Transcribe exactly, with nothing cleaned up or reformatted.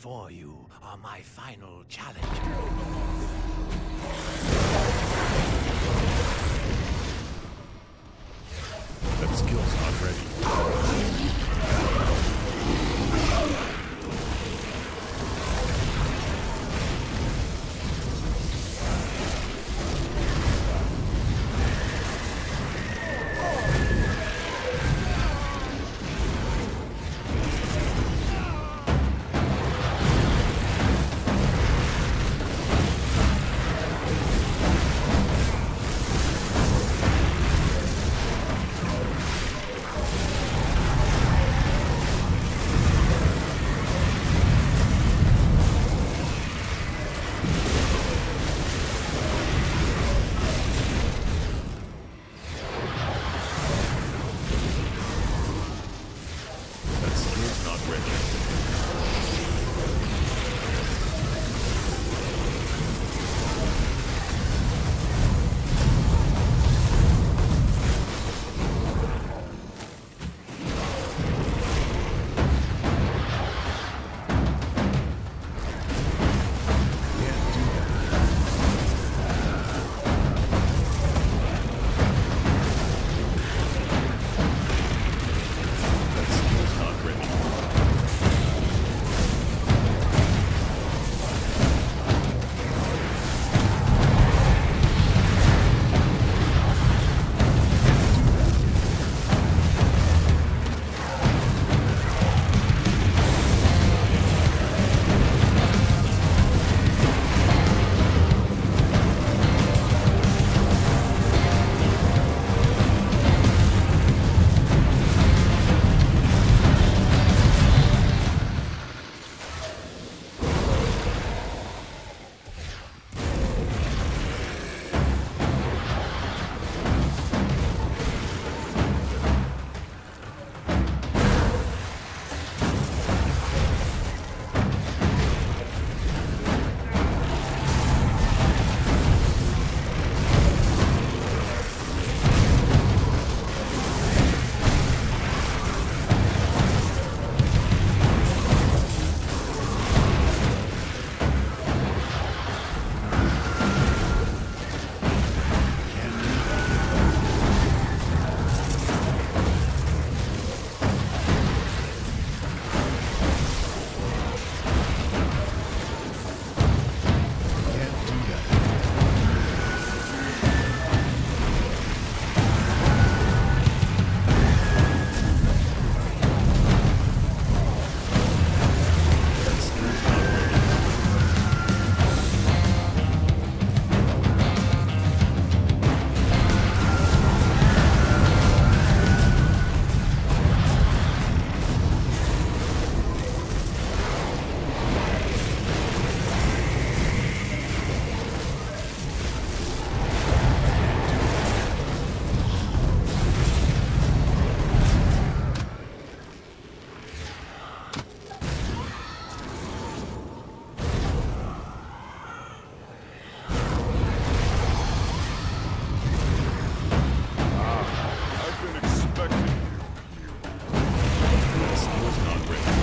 Before you are my final challenge. That skill's not ready. Skill's not ready.